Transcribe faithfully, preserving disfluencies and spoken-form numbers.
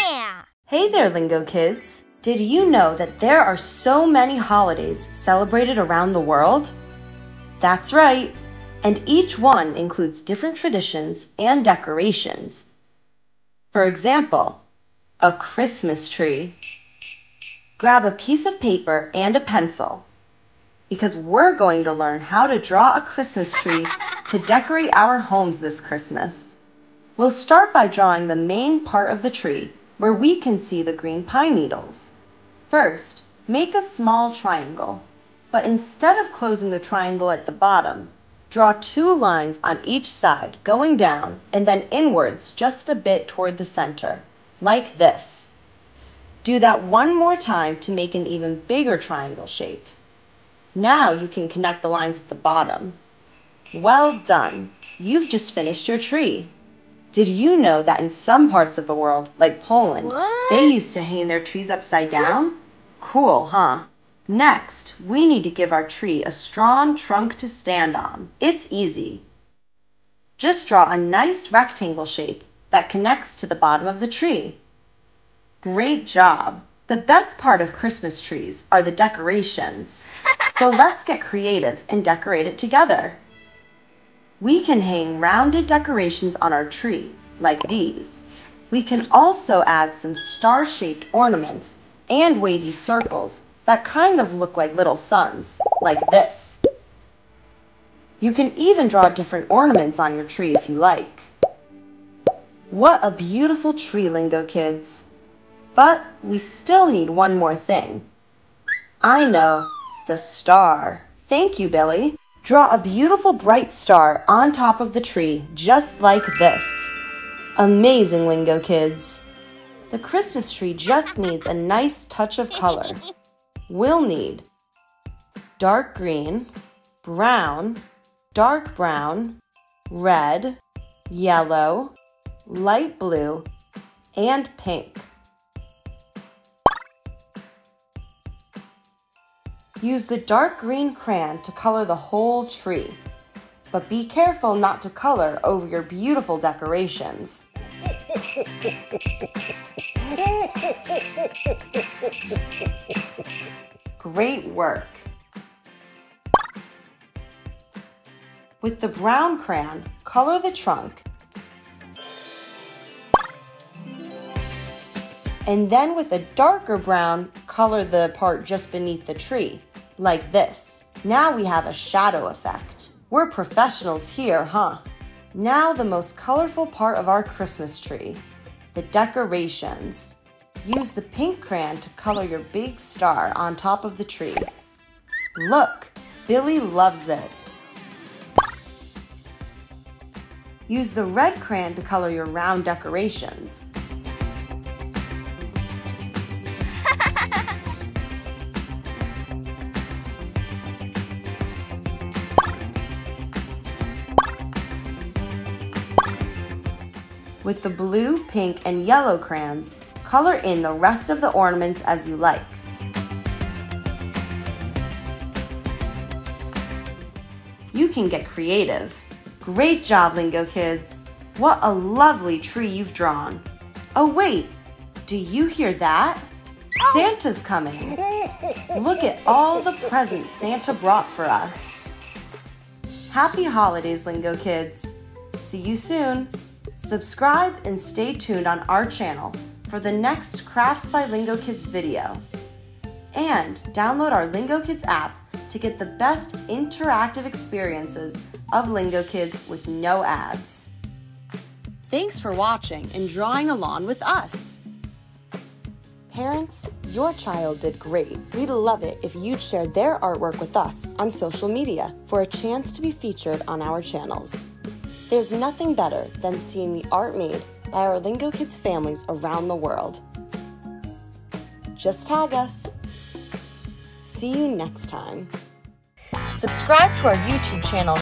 Yeah! Hey there, Lingo Kids! Did you know that there are so many holidays celebrated around the world? That's right! And each one includes different traditions and decorations. For example, a Christmas tree. Grab a piece of paper and a pencil, because we're going to learn how to draw a Christmas tree to decorate our homes this Christmas. We'll start by drawing the main part of the tree, where we can see the green pine needles. First, make a small triangle, but instead of closing the triangle at the bottom, draw two lines on each side, going down and then inwards just a bit toward the center, like this. Do that one more time to make an even bigger triangle shape. Now you can connect the lines at the bottom. Well done! You've just finished your tree. Did you know that in some parts of the world, like Poland, what? They used to hang their trees upside down? Cool, huh? Next, we need to give our tree a strong trunk to stand on. It's easy. Just draw a nice rectangle shape that connects to the bottom of the tree. Great job! The best part of Christmas trees are the decorations. So let's get creative and decorate it together. We can hang rounded decorations on our tree, like these. We can also add some star-shaped ornaments and wavy circles that kind of look like little suns, like this. You can even draw different ornaments on your tree if you like. What a beautiful tree, Lingo Kids! But we still need one more thing. I know, the star. Thank you, Billy. Draw a beautiful bright star on top of the tree, just like this. Amazing, Lingo Kids! The Christmas tree just needs a nice touch of color. We'll need dark green, brown, dark brown, red, yellow, light blue, and pink. Use the dark green crayon to color the whole tree, but be careful not to color over your beautiful decorations. Great work! With the brown crayon, color the trunk, and then with a darker brown, color the part just beneath the tree, like this. Now we have a shadow effect. We're professionals here, huh? Now the most colorful part of our Christmas tree, the decorations. Use the pink crayon to color your big star on top of the tree. Look, Billy loves it. Use the red crayon to color your round decorations. With the blue, pink, and yellow crayons, color in the rest of the ornaments as you like. You can get creative. Great job, Lingo Kids! What a lovely tree you've drawn. Oh wait, do you hear that? Santa's coming. Look at all the presents Santa brought for us. Happy holidays, Lingo Kids! See you soon. Subscribe and stay tuned on our channel for the next Crafts by Lingo Kids video. And download our Lingo Kids app to get the best interactive experiences of Lingo Kids with no ads. Thanks for watching and drawing along with us. Parents, your child did great. We'd love it if you'd share their artwork with us on social media for a chance to be featured on our channels. There's nothing better than seeing the art made by our Lingo Kids families around the world. Just tag us. See you next time. Subscribe to our YouTube channel.